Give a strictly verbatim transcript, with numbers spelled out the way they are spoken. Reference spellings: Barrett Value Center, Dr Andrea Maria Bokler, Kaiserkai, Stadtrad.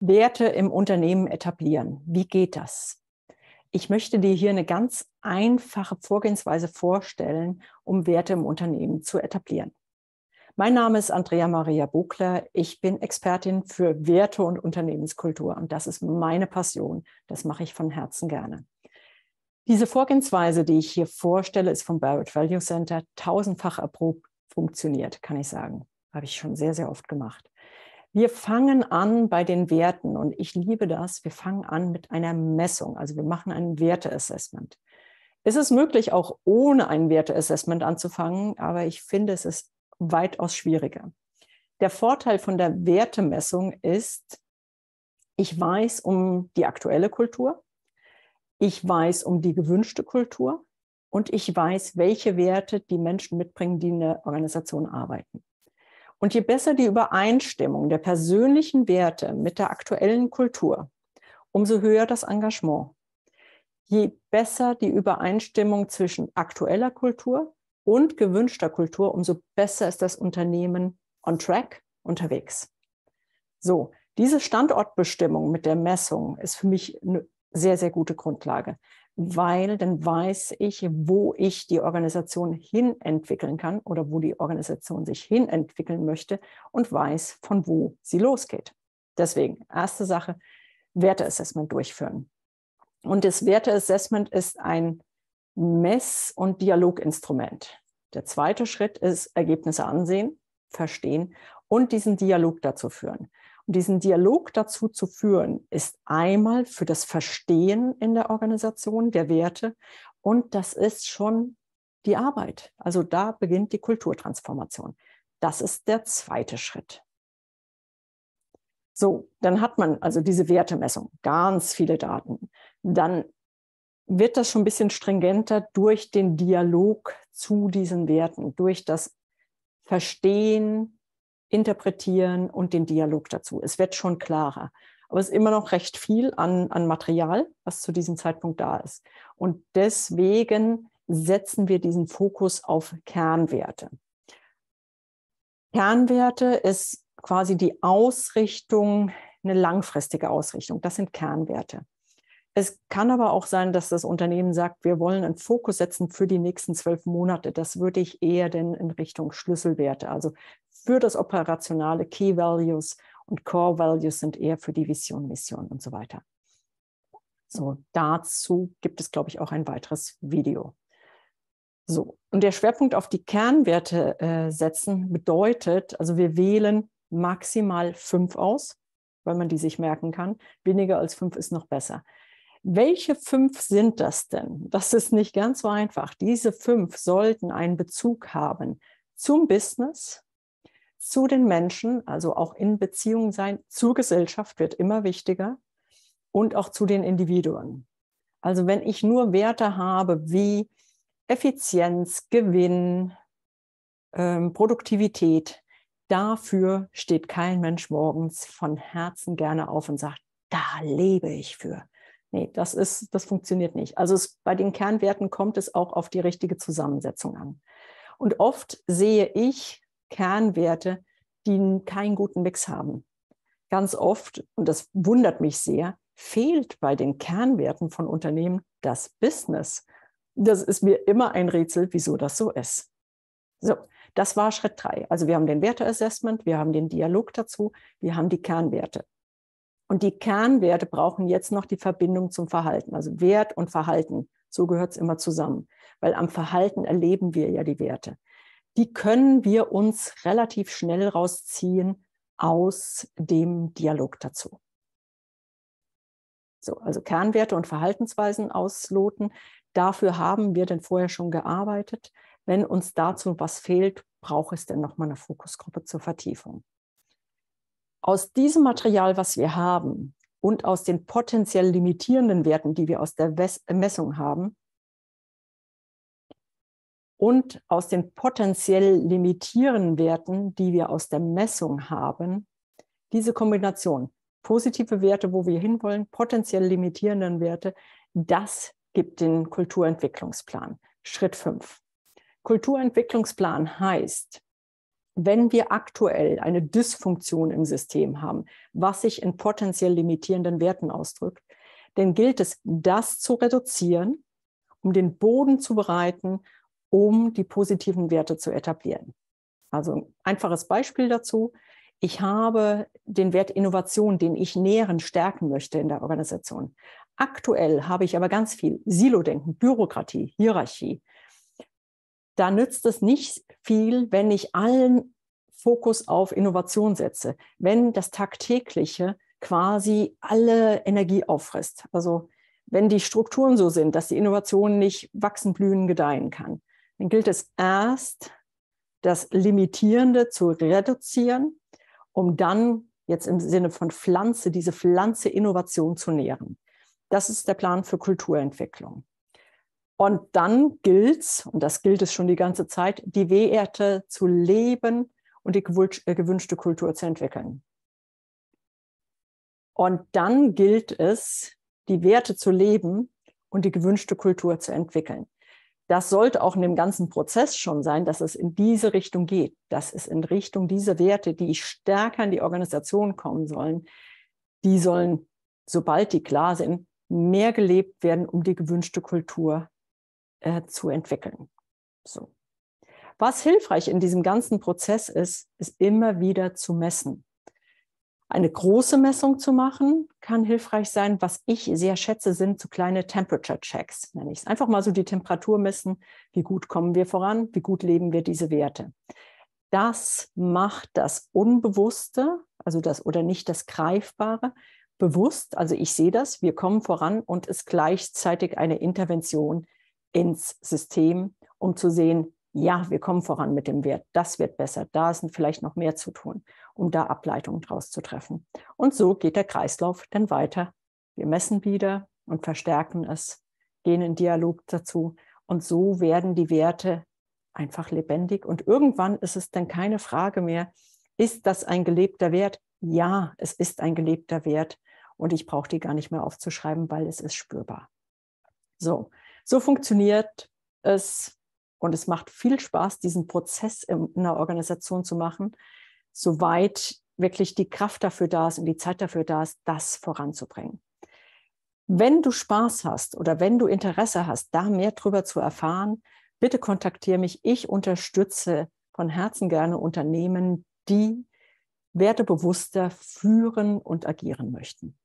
Werte im Unternehmen etablieren. Wie geht das? Ich möchte dir hier eine ganz einfache Vorgehensweise vorstellen, um Werte im Unternehmen zu etablieren. Mein Name ist Andrea Maria Bokler. Ich bin Expertin für Werte und Unternehmenskultur und das ist meine Passion. Das mache ich von Herzen gerne. Diese Vorgehensweise, die ich hier vorstelle, ist vom Barrett Value Center tausendfach erprobt, funktioniert, kann ich sagen. Habe ich schon sehr, sehr oft gemacht. Wir fangen an bei den Werten und ich liebe das. Wir fangen an mit einer Messung, also wir machen ein Werteassessment. Es ist möglich, auch ohne ein Werteassessment anzufangen, aber ich finde, es ist weitaus schwieriger. Der Vorteil von der Wertemessung ist, ich weiß um die aktuelle Kultur, ich weiß um die gewünschte Kultur und ich weiß, welche Werte die Menschen mitbringen, die in der Organisation arbeiten. Und je besser die Übereinstimmung der persönlichen Werte mit der aktuellen Kultur, umso höher das Engagement. Je besser die Übereinstimmung zwischen aktueller Kultur und gewünschter Kultur, umso besser ist das Unternehmen on track unterwegs. So, diese Standortbestimmung mit der Messung ist für mich eine sehr, sehr gute Grundlage, weil dann weiß ich, wo ich die Organisation hin entwickeln kann oder wo die Organisation sich hin entwickeln möchte und weiß, von wo sie losgeht. Deswegen, erste Sache, Werteassessment durchführen. Und das Werteassessment ist ein Mess- und Dialoginstrument. Der zweite Schritt ist Ergebnisse ansehen, verstehen und diesen Dialog dazu führen. Und diesen Dialog dazu zu führen, ist einmal für das Verstehen in der Organisation der Werte und das ist schon die Arbeit. Also da beginnt die Kulturtransformation. Das ist der zweite Schritt. So, dann hat man also diese Wertemessung, ganz viele Daten. Dann wird das schon ein bisschen stringenter durch den Dialog zu diesen Werten, durch das Verstehen, Interpretieren und den Dialog dazu. Es wird schon klarer, aber es ist immer noch recht viel an, an Material, was zu diesem Zeitpunkt da ist. Und deswegen setzen wir diesen Fokus auf Kernwerte. Kernwerte ist quasi die Ausrichtung, eine langfristige Ausrichtung. Das sind Kernwerte. Es kann aber auch sein, dass das Unternehmen sagt, wir wollen einen Fokus setzen für die nächsten zwölf Monate. Das würde ich eher denn in Richtung Schlüsselwerte, also für das operationale Key Values und Core Values sind eher für die Vision, Mission und so weiter. So, dazu gibt es, glaube ich, auch ein weiteres Video. So, und der Schwerpunkt auf die Kernwerte äh, setzen bedeutet, also wir wählen maximal fünf aus, weil man die sich merken kann. Weniger als fünf ist noch besser. Welche fünf sind das denn? Das ist nicht ganz so einfach. Diese fünf sollten einen Bezug haben zum Business, zu den Menschen, also auch in Beziehung sein, zur Gesellschaft wird immer wichtiger und auch zu den Individuen. Also wenn ich nur Werte habe wie Effizienz, Gewinn, ähm, Produktivität, dafür steht kein Mensch morgens von Herzen gerne auf und sagt, da lebe ich für. Nee, das ist, das funktioniert nicht. Also es, bei den Kernwerten kommt es auch auf die richtige Zusammensetzung an. Und oft sehe ich Kernwerte, die keinen guten Mix haben. Ganz oft, und das wundert mich sehr, fehlt bei den Kernwerten von Unternehmen das Business. Das ist mir immer ein Rätsel, wieso das so ist. So, das war Schritt drei. Also wir haben den Werteassessment, wir haben den Dialog dazu, wir haben die Kernwerte. Und die Kernwerte brauchen jetzt noch die Verbindung zum Verhalten, also Wert und Verhalten. So gehört es immer zusammen, weil am Verhalten erleben wir ja die Werte. Die können wir uns relativ schnell rausziehen aus dem Dialog dazu. So, also Kernwerte und Verhaltensweisen ausloten. Dafür haben wir denn vorher schon gearbeitet. Wenn uns dazu was fehlt, braucht es denn nochmal eine Fokusgruppe zur Vertiefung. Aus diesem Material, was wir haben und aus den potenziell limitierenden Werten, die wir aus der Messung haben, Und aus den potenziell limitierenden Werten, die wir aus der Messung haben, diese Kombination, positive Werte, wo wir hinwollen, potenziell limitierenden Werte, das gibt den Kulturentwicklungsplan. Schritt fünf. Kulturentwicklungsplan heißt, wenn wir aktuell eine Dysfunktion im System haben, was sich in potenziell limitierenden Werten ausdrückt, dann gilt es, das zu reduzieren, um den Boden zu bereiten, um die positiven Werte zu etablieren. Also ein einfaches Beispiel dazu. Ich habe den Wert Innovation, den ich nähren, stärken möchte in der Organisation. Aktuell habe ich aber ganz viel Silo-Denken, Bürokratie, Hierarchie. Da nützt es nicht viel, wenn ich allen Fokus auf Innovation setze, wenn das Tagtägliche quasi alle Energie auffrisst. Also wenn die Strukturen so sind, dass die Innovation nicht wachsen, blühen, gedeihen kann, dann gilt es erst, das Limitierende zu reduzieren, um dann jetzt im Sinne von Pflanze, diese Pflanze Innovation zu nähren. Das ist der Plan für Kulturentwicklung. Und dann gilt es, und das gilt es schon die ganze Zeit, die Werte zu leben und die gewünschte Kultur zu entwickeln. Und dann gilt es, die Werte zu leben und die gewünschte Kultur zu entwickeln. Das sollte auch in dem ganzen Prozess schon sein, dass es in diese Richtung geht, dass es in Richtung dieser Werte, die stärker in die Organisation kommen sollen, die sollen, sobald die klar sind, mehr gelebt werden, um die gewünschte Kultur äh, zu entwickeln. So. Was hilfreich in diesem ganzen Prozess ist, ist immer wieder zu messen. Eine große Messung zu machen, kann hilfreich sein. Was ich sehr schätze, sind so kleine Temperature-Checks, nenne ich es. Einfach mal so die Temperatur messen, wie gut kommen wir voran, wie gut leben wir diese Werte. Das macht das Unbewusste, also das oder nicht das Greifbare, bewusst, also ich sehe das, wir kommen voran und ist gleichzeitig eine Intervention ins System, um zu sehen, ja, wir kommen voran mit dem Wert, das wird besser, da ist vielleicht noch mehr zu tun, um da Ableitungen draus zu treffen. Und so geht der Kreislauf dann weiter. Wir messen wieder und verstärken es, gehen in Dialog dazu und so werden die Werte einfach lebendig und irgendwann ist es dann keine Frage mehr, ist das ein gelebter Wert? Ja, es ist ein gelebter Wert. Und ich brauche die gar nicht mehr aufzuschreiben, weil es ist spürbar. So, so funktioniert es und es macht viel Spaß, diesen Prozess in einer Organisation zu machen, soweit wirklich die Kraft dafür da ist und die Zeit dafür da ist, das voranzubringen. Wenn du Spaß hast oder wenn du Interesse hast, da mehr drüber zu erfahren, bitte kontaktiere mich. Ich unterstütze von Herzen gerne Unternehmen, die wertebewusster führen und agieren möchten.